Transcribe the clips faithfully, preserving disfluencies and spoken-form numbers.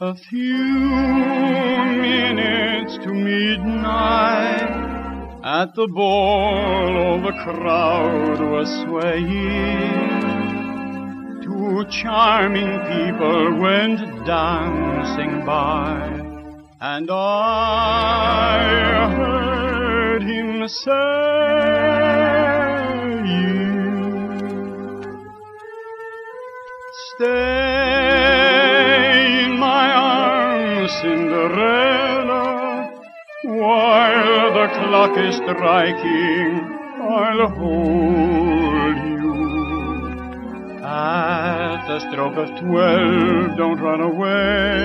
A few minutes to midnight, at the ball all the crowd was swaying. Two charming people went dancing by, and I heard him saying, "Stay in my arms, Cinderella, while the clock is striking, I'll hold you. At the stroke of twelve, don't run away.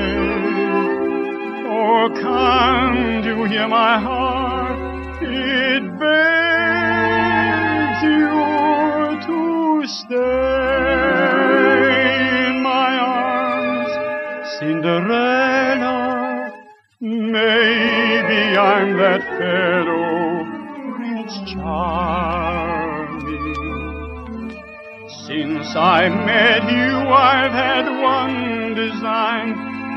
Oh, can't you hear my heart? It begs you to stay in my arms, Cinderella. Maybe I'm that fellow, Prince Charming. Since I met you, I've had one design.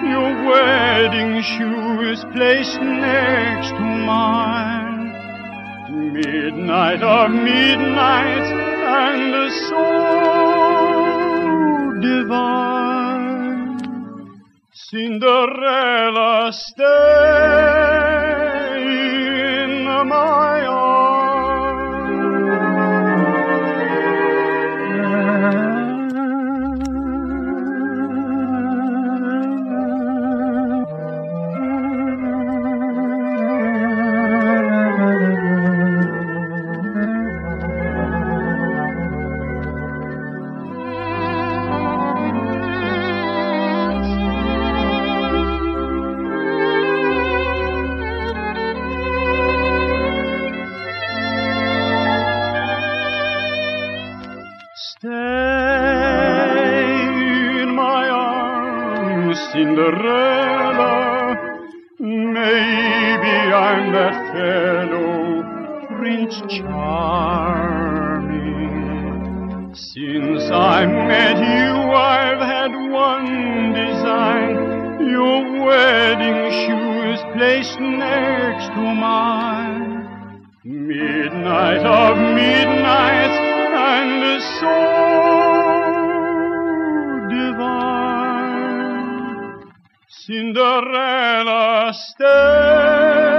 Your wedding shoe is placed next to mine. Midnight of midnights, and so divine. Cinderella, stay in my arms." Stay in my arms, Cinderella. Maybe I'm that fellow, Prince Charming. Since I met you, I've had one design. Your wedding shoe is placed next to mine. Midnight of midnights, and so divine. Cinderella, stay.